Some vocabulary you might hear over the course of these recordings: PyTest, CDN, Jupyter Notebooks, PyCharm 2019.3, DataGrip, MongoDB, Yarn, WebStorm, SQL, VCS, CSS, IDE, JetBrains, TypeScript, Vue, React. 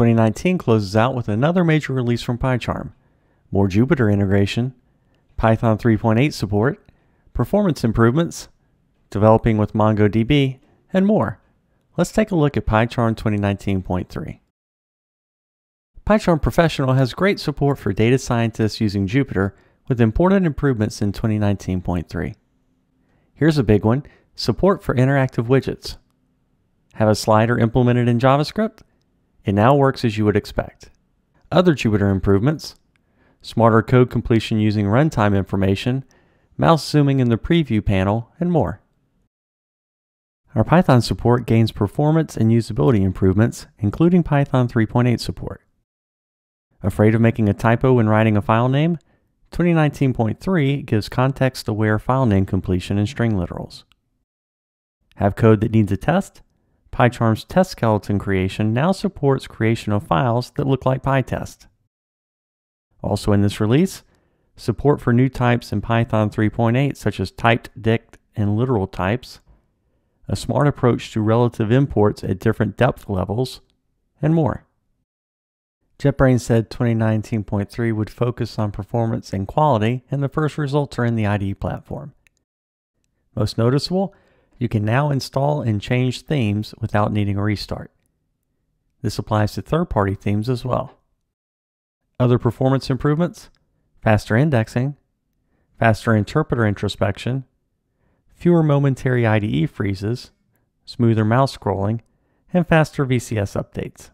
2019 closes out with another major release from PyCharm, more Jupyter integration, Python 3.8 support, performance improvements, developing with MongoDB, and more. Let's take a look at PyCharm 2019.3. PyCharm Professional has great support for data scientists using Jupyter with important improvements in 2019.3. Here's a big one, support for interactive widgets. Have a slider implemented in JavaScript? It now works as you would expect. Other Jupyter improvements, smarter code completion using runtime information, mouse zooming in the preview panel, and more. Our Python support gains performance and usability improvements, including Python 3.8 support. Afraid of making a typo when writing a file name? 2019.3 gives context-aware file name completion in string literals. Have code that needs a test? PyCharm's test skeleton creation now supports creation of files that look like PyTest. Also in this release, support for new types in Python 3.8 such as typed, dict, and literal types, a smart approach to relative imports at different depth levels, and more. JetBrains said 2019.3 would focus on performance and quality, and the first results are in the IDE platform. Most noticeable, you can now install and change themes without needing a restart. This applies to third-party themes as well. Other performance improvements, faster indexing, faster interpreter introspection, fewer momentary IDE freezes, smoother mouse scrolling, and faster VCS updates.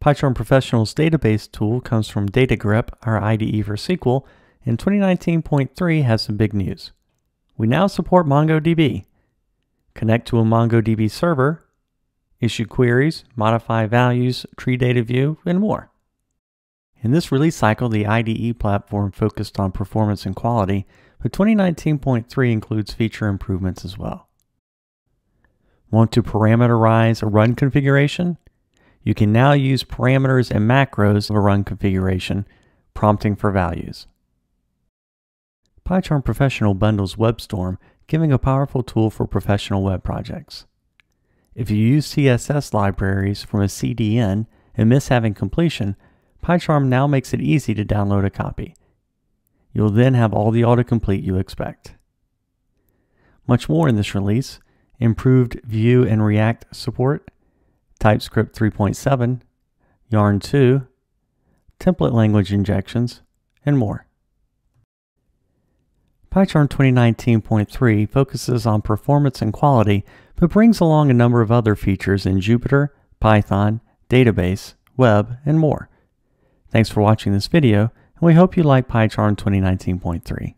PyCharm Professional's database tool comes from DataGrip, our IDE for SQL, and 2019.3 has some big news. We now support MongoDB. Connect to a MongoDB server, issue queries, modify values, tree data view, and more. In this release cycle, the IDE platform focused on performance and quality, but 2019.3 includes feature improvements as well. Want to parameterize a run configuration? You can now use parameters and macros of a run configuration, prompting for values. PyCharm Professional bundles WebStorm, giving a powerful tool for professional web projects. If you use CSS libraries from a CDN and miss having completion, PyCharm now makes it easy to download a copy. You'll then have all the autocomplete you expect. Much more in this release, improved Vue and React support, TypeScript 3.7, Yarn 2, template language injections, and more. PyCharm 2019.3 focuses on performance and quality, but brings along a number of other features in Jupyter, Python, database, web, and more. Thanks for watching this video, and we hope you like PyCharm 2019.3.